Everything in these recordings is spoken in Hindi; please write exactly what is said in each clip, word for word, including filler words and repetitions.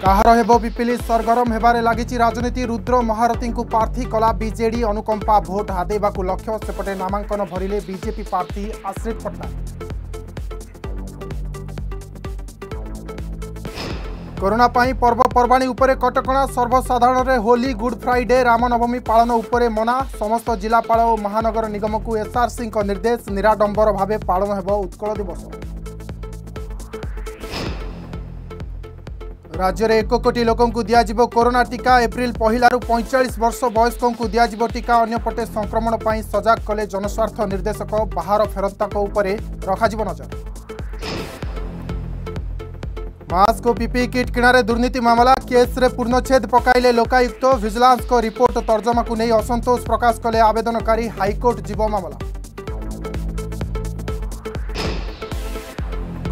କାହାର ହେବ ବିପିଲି ସରଗରମ ହେବାରେ ଲାଗିଛି ରାଜନୀତି। ରୁଦ୍ର ମହାରଥୀଙ୍କୁ ପ୍ରାର୍ଥୀ କଲା ବିଜେଡି। ଅନୁକମ୍ପା ଭୋଟ ହାତେଇବାକୁ ଲକ୍ଷ୍ୟ। ସେପଟେ ନାମାଙ୍କନ ଭରିଲେ ବିଜେପି ପ୍ରାର୍ଥୀ ଆଶ୍ରିତ ପଟ୍ଟନାୟକ। कोरोना पाई पर्वपर्वाणी उपरे कटकणा। सर्वसाधारण रे होली गुड फ्राइडे रामनवमी पालन उपरे मना। समस्त जिलापाल और महानगर निगम को एसआर सिंह को निर्देश। निराडंबर भावे पालन हेबो उत्कल दिवस। राज्य रे एक कोटी लोकों को दियाजिबो कोरोना टीका। एप्रिल पहिलारु पैंतालीस वर्ष वयस्कों को दियाजिबो टीका। अन्यपटे संक्रमण पाई सजाग कले जनस्वार्थ निर्देशक। बाहर फेरंताक उपरे रखाजिबो नजर। मास्क को पीपी किट किणारे दुर्नीति मामला केस रे पूर्णछेद पकाइले लोकायुक्त। विजिलेंस को रिपोर्ट तर्जमा को नहीं असंतोष प्रकाश कले आवेदनकारी। हाईकोर्ट जीव मामला।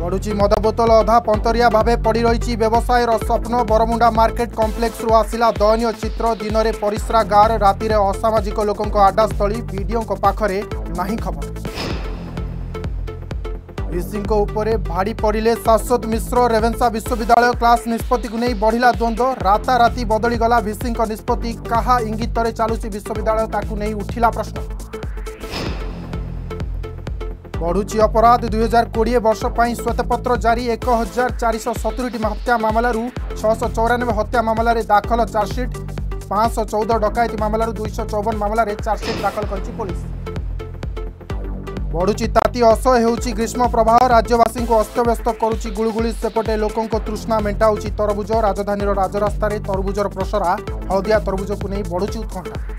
गड़ुची मद बोतल अधा पंतरिया भावे पड़ी रही व्यवसाय स्वप्न। बरमुंडा मार्केट कम्प्लेक्स रु आसिला दयनीय चित्र। दिन में परिश्रा गार राति असामाजिक लोकों आडास्थली। बीडीओं पाखरे नाही खबर। ऋषिंक उपरे भाड़ी पड़िले शाश्वत मिश्र। रेवेन्सा विश्वविद्यालय क्लास निष्पत्ति को नहीं बढ़िला द्वंद्व। राताराति बदली गला ऋषिंक निष्पत्ति। कहा इंगित रे चालुसी विश्वविद्यालय ताकू नहीं उठिला प्रश्न। बढ़ुची अपराध। दुई हजार कोड़े वर्ष पर श्वेतपत्र जारी। एक हजार चार शौ सतुरी हत्या मामल छःश चौरानबे हत्या मामलें दाखल चार्जसीट। पाँच चौदह डकैती मामल दुईश चौवन मामलें चार्जसीट दाखल कर पुलिस। बढ़ुची ताती असह्य होउची ग्रीष्म प्रवाह। राज्यवासी को अस्तव्यस्त करुची गुलुगुली। सेपटे लोकों तृष्णा मेंटाउची तरबुज। राजधानी राजरास्तार तरबुजर प्रसरा। हलदिया तरबुज को नहीं बढ़ुची उत्कंठा।